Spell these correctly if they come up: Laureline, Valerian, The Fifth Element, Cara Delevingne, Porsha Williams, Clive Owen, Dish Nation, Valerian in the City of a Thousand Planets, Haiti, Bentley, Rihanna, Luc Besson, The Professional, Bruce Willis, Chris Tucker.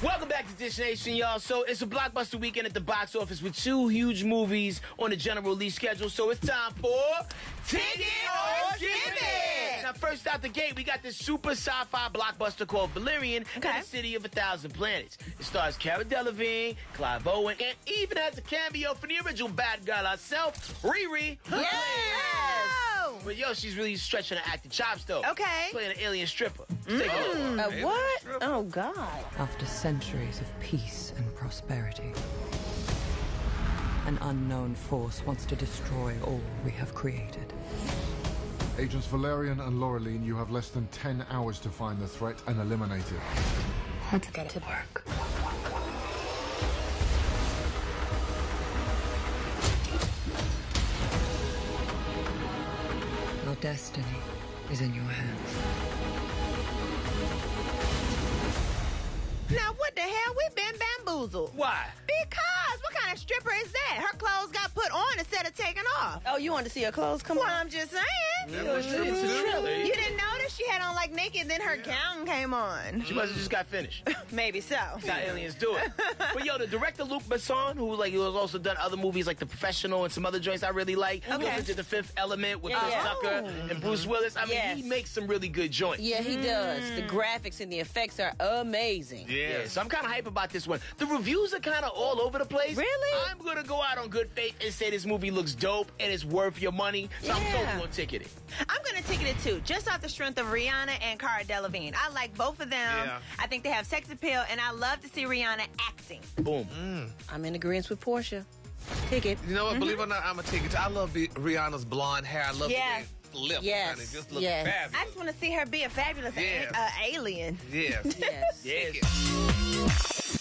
Welcome back to Dish Nation, y'all. So it's a blockbuster weekend at the box office with two huge movies on the general release schedule. So it's time for Ticket or Give It! Now, first out the gate, we got this super sci-fi blockbuster called Valerian in the City of a Thousand Planets. It stars Cara Delevingne, Clive Owen, and even has a cameo from the original bad girl herself, Riri. But, yo, she's really stretching her acting chops, though. Okay. She's playing an alien stripper. What? Oh, God. After centuries of peace and prosperity, an unknown force wants to destroy all we have created. Agents Valerian and Laureline, you have less than 10 hours to find the threat and eliminate it. I want to get to work. Our destiny is in your hands. Now, what the hell? We've been bamboozled. Why? Because what kind of stripper is that? Her clothes got put on instead of taken off. Oh, you wanted to see her clothes come on? Well, I'm just saying. You didn't notice she had on, like, naked, then her gown came on. She must have just got finished. Maybe so. That's how aliens do it. But, yo, the director, Luc Besson, who, like, he has also done other movies like The Professional and some other joints I really like. Okay. He also did The Fifth Element with Chris Tucker and Bruce Willis. I mean, he makes some really good joints. Yeah, he does. The graphics and the effects are amazing. Yeah, so I'm kind of hype about this one. The reviews are kind of all over the place. Really? I'm going to go out on good faith and say this movie looks dope and it's worth your money. So I'm totally going to ticket it. I'm going to ticket it, too, just off the strength of Rihanna and Cara Delevingne. I like both of them. Yeah. I think they have sex appeal, and I love to see Rihanna acting. Boom. I'm in agreement with Portia. Ticket. You know what? Believe it or not, I'm a ticket. I love Rihanna's blonde hair. I love the lips. Yes. It just looks fabulous. I just want to see her be a fabulous alien. Yes. Yes. Yes.